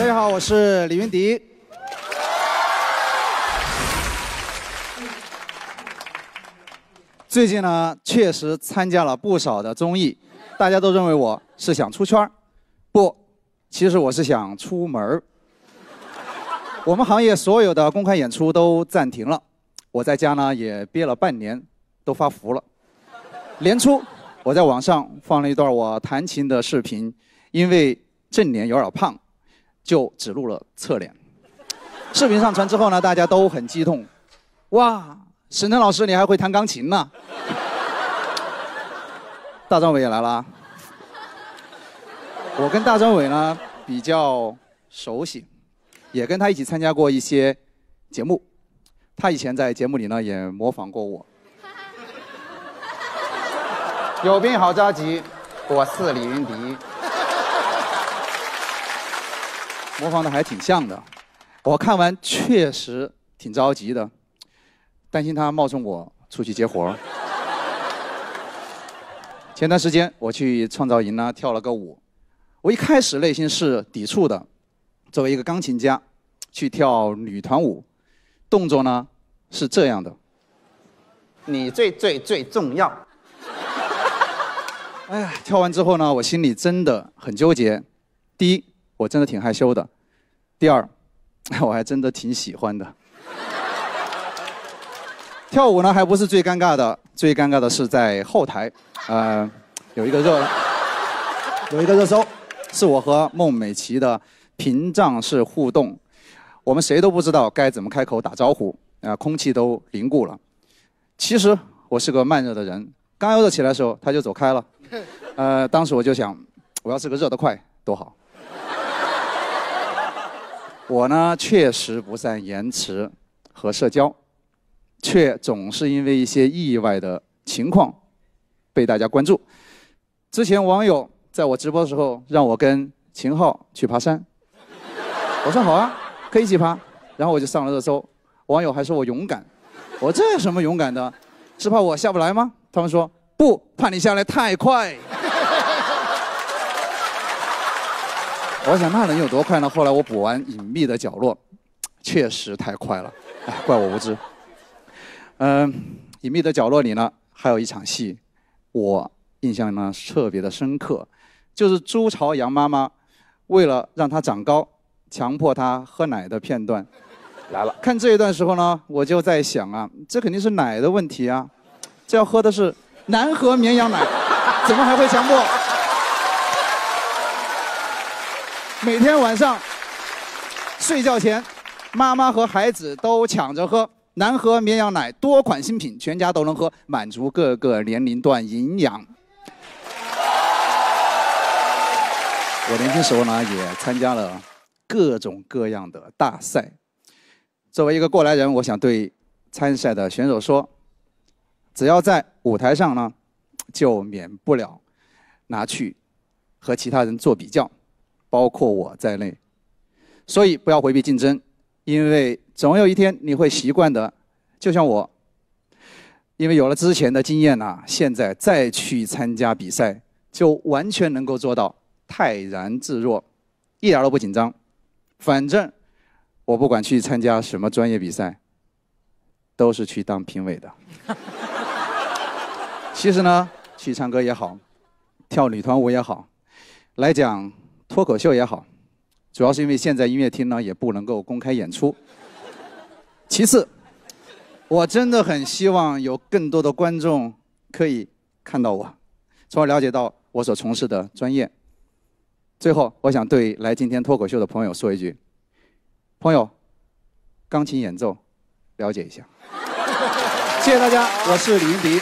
大家好，我是李云迪。最近呢，确实参加了不少的综艺，大家都认为我是想出圈，不，其实我是想出门。我们行业所有的公开演出都暂停了，我在家呢也憋了半年，都发福了。年初，我在网上放了一段我弹琴的视频，因为正脸有点胖，就只录了侧脸。视频上传之后呢，大家都很激动，哇！ 沈腾老师，你还会弹钢琴呢？大张伟也来了。我跟大张伟呢比较熟悉，也跟他一起参加过一些节目。他以前在节目里呢也模仿过我。有病好着急，我是李云迪。模仿的还挺像的，我看完确实挺着急的。 担心他冒充我出去接活。前段时间我去创造营呢跳了个舞，我一开始内心是抵触的。作为一个钢琴家，去跳女团舞，动作呢是这样的。你最重要。哎呀，跳完之后呢，我心里真的很纠结。第一，我真的挺害羞的；第二，我还真的挺喜欢的。 跳舞呢还不是最尴尬的，最尴尬的是在后台，有一个热搜，是我和孟美岐的屏障式互动，我们谁都不知道该怎么开口打招呼，空气都凝固了。其实我是个慢热的人，刚要热起来的时候他就走开了，当时我就想，我要是个热得快多好。我呢确实不善言辞和社交。 却总是因为一些意外的情况被大家关注。之前网友在我直播的时候让我跟秦昊去爬山，我说好啊，可以一起爬。然后我就上了热搜，网友还说我勇敢，我这有什么勇敢的？是怕我下不来吗？他们说不，怕你下来太快。我想那能有多快呢？后来我补完《隐秘的角落》，确实太快了，哎，怪我无知。 隐秘的角落里呢，还有一场戏，我印象呢特别的深刻，就是朱朝阳妈妈为了让他长高，强迫他喝奶的片段。来了，看这一段时候呢，我就在想啊，这肯定是奶的问题啊，这要喝的是南河绵羊奶，怎么还会强迫？每天晚上睡觉前，妈妈和孩子都抢着喝。 南河绵羊奶多款新品，全家都能喝，满足各个年龄段营养。我年轻时候呢，也参加了各种各样的大赛。作为一个过来人，我想对参赛的选手说：只要在舞台上呢，就免不了拿去和其他人做比较，包括我在内。所以不要回避竞争，因为 总有一天你会习惯的，就像我，因为有了之前的经验呐，现在再去参加比赛，就完全能够做到泰然自若，一点都不紧张。反正我不管去参加什么专业比赛，都是去当评委的。其实呢，去唱歌也好，跳女团舞也好，来讲脱口秀也好，主要是因为现在音乐厅呢也不能够公开演出。 其次，我真的很希望有更多的观众可以看到我，从而了解到我所从事的专业。最后，我想对来今天脱口秀的朋友说一句：朋友，钢琴演奏，了解一下。谢谢大家，我是李云迪。